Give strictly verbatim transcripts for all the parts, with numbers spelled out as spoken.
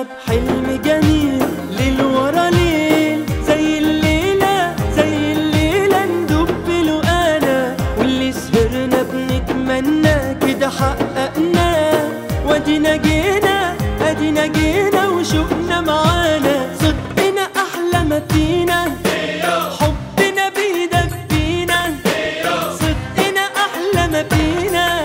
شاب حلم جميل للورا ليل زي الليلة زي الليلة ندب له أنا واللي سهرنا بنتمنى كده حققناه وادينا جينا ادينا جينا وشوقنا معانا صدقنا أحلى ما فينا حبنا بيدفينا صدقنا أحلى ما فينا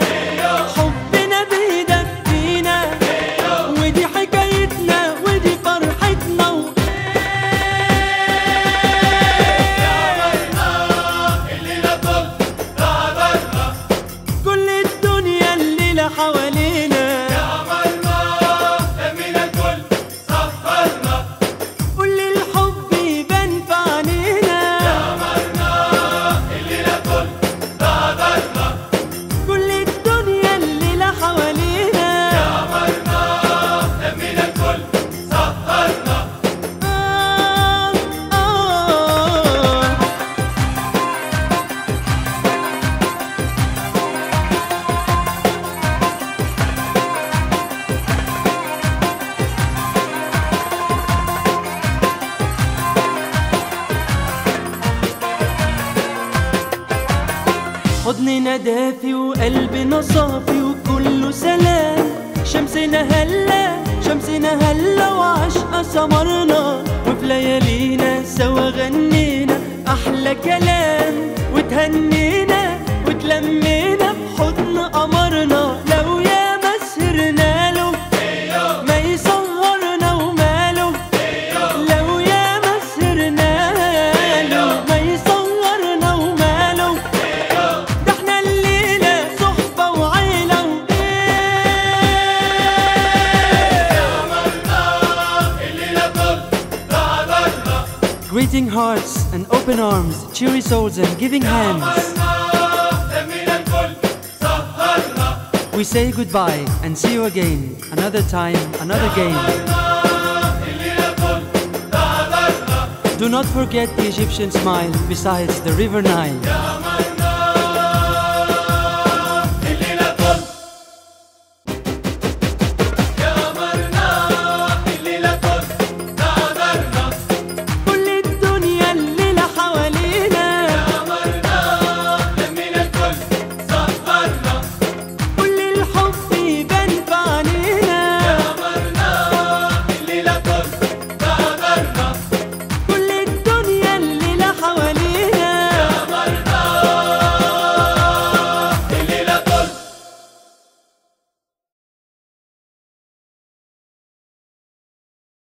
حضننا دافي وقلبنا صافي وكله سلام شمسنا هلا شمسنا هلا وعشقة سمرنا وفي ليالينا سوا غنينا أحلى كلام وتهنينا وتلمينا بحضن قمرنا لو يا ما سهرنا له ما يصورنا وماله لو يا ما سهرنا له ما يصورنا وماله greeting hearts and open arms, cheery souls and giving hands. We say goodbye and see you again, another time, another game. Do not forget the Egyptian smile, besides the River Nile.